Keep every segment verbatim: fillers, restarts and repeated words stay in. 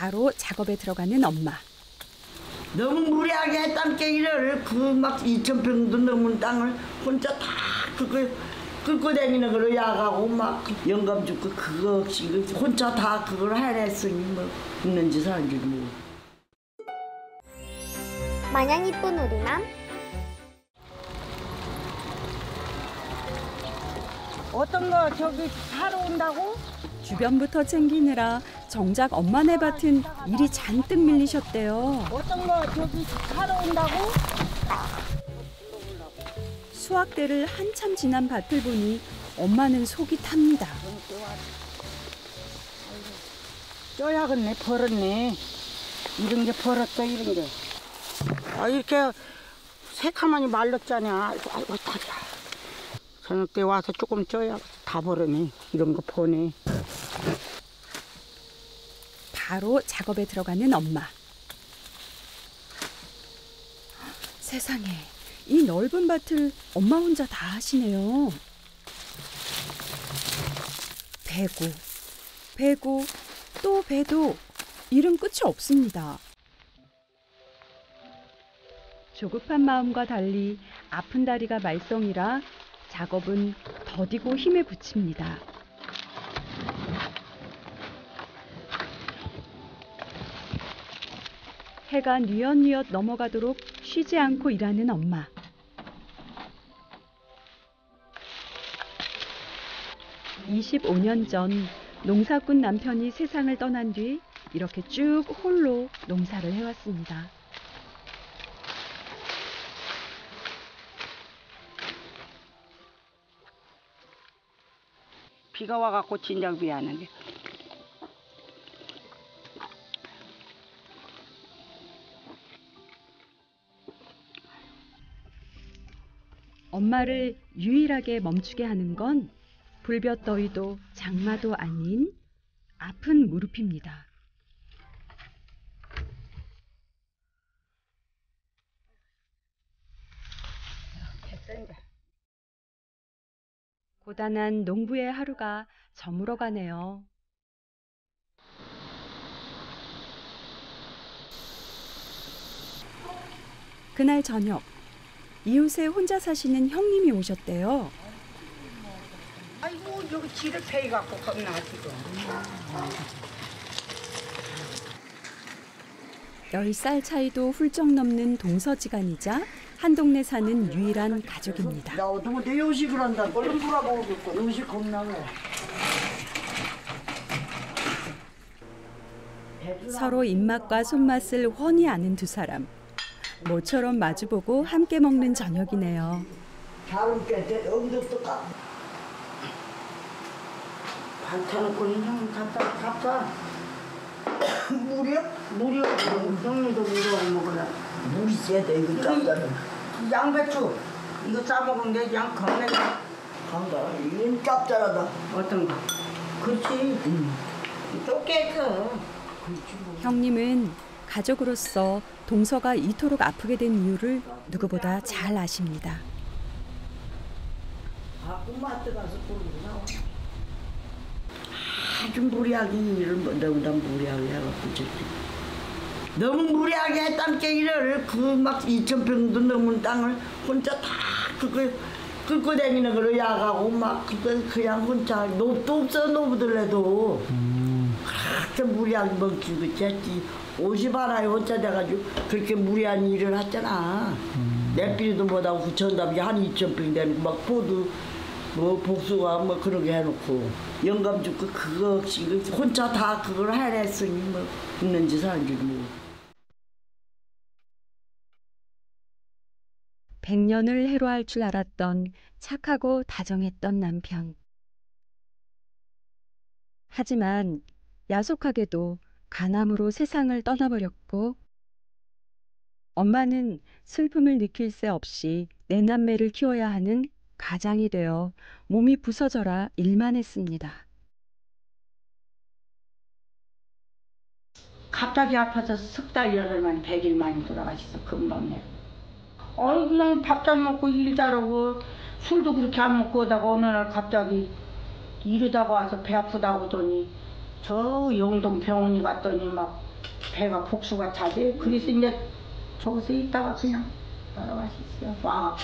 바로 작업에 들어가는 엄마. 너무 무리하게 했던 깨기를 그 막 이천 평도 넘은 땅을 혼자 다 그거 끌고 다니는 걸로 야가고 막 영감 죽고 그거 혼자 다 그걸 해냈으니 뭐 죽는지 사는지 뭐. 마냥 이쁜 우리맘. 어떤 거 저기 사러 온다고? 주변부터 챙기느라 정작 엄마네 밭은 일이 잔뜩 밀리셨대요. 어떤 거 저기 사러 온다고? 수확 때를 한참 지난 밭을 보니 엄마는 속이 탑니다. 쪼야겠네, 벌었네. 이런 게 벌었어, 이런 게. 아, 이렇게 새카만이 말랐잖아. 아이고, 다리야. 저녁 때 와서 조금 쪄야 다 벌었네. 이런 거 보네. 바로 작업에 들어가는 엄마. 세상에, 이 넓은 밭을 엄마 혼자 다 하시네요. 베고, 베고, 또 베도 일은 끝이 없습니다. 조급한 마음과 달리 아픈 다리가 말썽이라 작업은 더디고 힘에 부칩니다. 해가 뉘엿뉘엿 넘어가도록 쉬지 않고 일하는 엄마. 이십오 년 전 농사꾼 남편이 세상을 떠난 뒤 이렇게 쭉 홀로 농사를 해왔습니다. 비가 와갖고 진작 비하는데 엄마를 유일하게 멈추게 하는 건 불볕더위도 장마도 아닌 아픈 무릎입니다. 고단한 농부의 하루가 저물어가네요. 그날 저녁, 이웃에 혼자 사시는 형님이 오셨대요. 아이고, 여기 지를 패이 갖고 겁나 지금. 열 살 차이도 훌쩍 넘는 동서지간이자 한 동네 사는 유일한 가족입니다. 나 어떤 거 대요식을 한다. 얼른 물어보고 음식 겁나네. 서로 입맛과 손맛을 훤히 아는 두 사람. 모처럼 마주보고 함께 먹는 저녁이네요. 다음 때 엉덩도 까. 반찬은 그냥 갖다 갖다. 물이요? 물이요. 형님도 물을 먹으라. 물이 세야 돼, 이거 짭짤해. 양배추, 이거 싸먹으면 돼, 양 겁내. 간다, 이건 짭짤하다. 어떤 거? 그렇지. 응. 쫓겨서. 형님은 가족으로서 동서가 이토록 아프게 된 이유를 누구보다 잘 아십니다. 아주 무리하게 일을 못하고 무리하게 해가지고. 너무 무리하게 했던 깨기를 그 막 이천 평도 넘은 땅을 혼자 다 그거 끌고 다니는 걸로 야가고 막 그거 그냥 혼자 노도 없어 노부들래도 음. 그렇게 무리하게 먹기도 했지. 오십 알아에 혼자 돼가지고 그렇게 무리한 일을 했잖아. 음. 내비리도 못하고 구천답이 한 이천 평 되는 막 포도 뭐 복숭아 뭐 그러게 해놓고 영감 죽고 그거 혼자 다 그걸 해냈으니 뭐 죽는지 사는지 뭐. 백년을 해로할 줄 알았던 착하고 다정했던 남편. 하지만 야속하게도 가남으로 세상을 떠나버렸고 엄마는 슬픔을 느낄 새 없이 내 남매를 키워야 하는 가장이 되어 몸이 부서져라 일만 했습니다. 갑자기 아파져서 석 달 열흘 만에 백 일 만에 돌아가셨어. 금방 내. 아이 그냥 밥 잘 먹고 일 잘하고 술도 그렇게 안 먹고 오다가 어느 날 갑자기 이러다가 와서 배 아프다고 하더니 저 영동 병원에 갔더니 막 배가 복수가 차지. 그래서 이제 저기서 있다가 그냥 돌아가셨어요. 와갖고.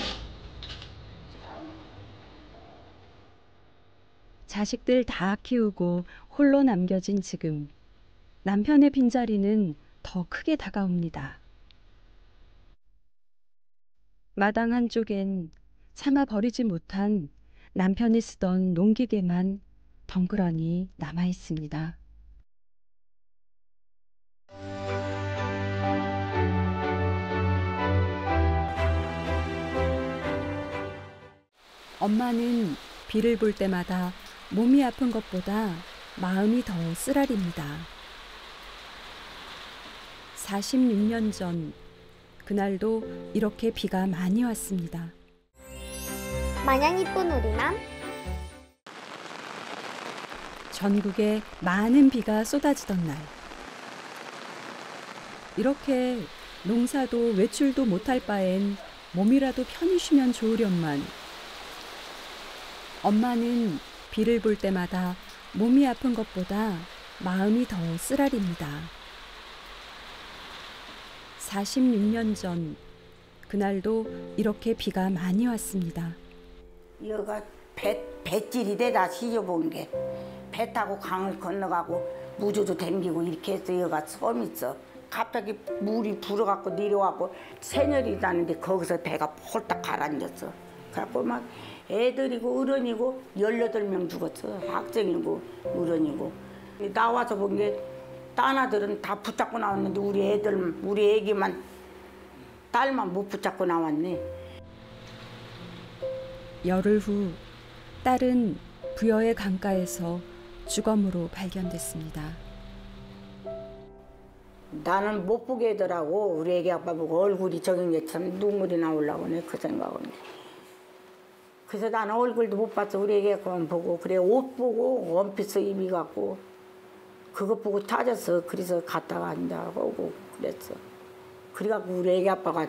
자식들 다 키우고 홀로 남겨진 지금 남편의 빈자리는 더 크게 다가옵니다. 마당 한쪽엔 차마 버리지 못한 남편이 쓰던 농기계만 덩그러니 남아있습니다. 엄마는 비를 볼 때마다 몸이 아픈 것보다 마음이 더 쓰라립니다. 사십육 년 전, 그날도 이렇게 비가 많이 왔습니다. 마냥 이쁜 우리 맘. 전국에 많은 비가 쏟아지던 날. 이렇게 농사도 외출도 못할 바엔 몸이라도 편히 쉬면 좋으련만. 엄마는 비를 볼 때마다 몸이 아픈 것보다 마음이 더 쓰라립니다. 사십육 년 전, 그날도 이렇게 비가 많이 왔습니다. 여가 배, 배질이 되다 시접온 게. 배 타고 강을 건너가고 무조조 댕기고 이렇게 해서 여가 섬 있어. 갑자기 물이 불어갖고 내려와고 세열이 나는데 거기서 배가 홀딱 가라앉았어. 그래갖고 막 애들이고 어른이고 열여덟 명 죽었어. 학생이고 어른이고. 나와서 본 게 딴 아들은 다 붙잡고 나왔는데 우리 애들, 우리 애기만, 딸만 못 붙잡고 나왔네. 열흘 후 딸은 부여의 강가에서 주검으로 발견됐습니다. 나는 못 보게 되더라고. 우리 애기 아빠 보고 얼굴이 저긴 게 참 눈물이 나오려고 내 그 생각은. 그래서 나는 얼굴도 못 봤어. 우리 애기 그만 보고. 그래 옷 보고 원피스 입어갖고 그것 보고 찾았어. 그래서 갔다가 앉아오고 그랬어. 그래갖고 우리 애기 아빠가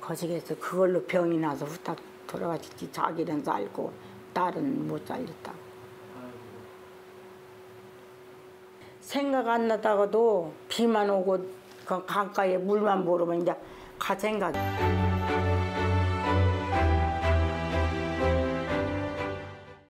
거시기에서 그걸로 병이 나서 후딱 돌아가셨지. 자기는 살고 딸은 못 살렸다고. 생각 안 나다가도 비만 오고 강가에 물만 보러면 이제 가 생각이.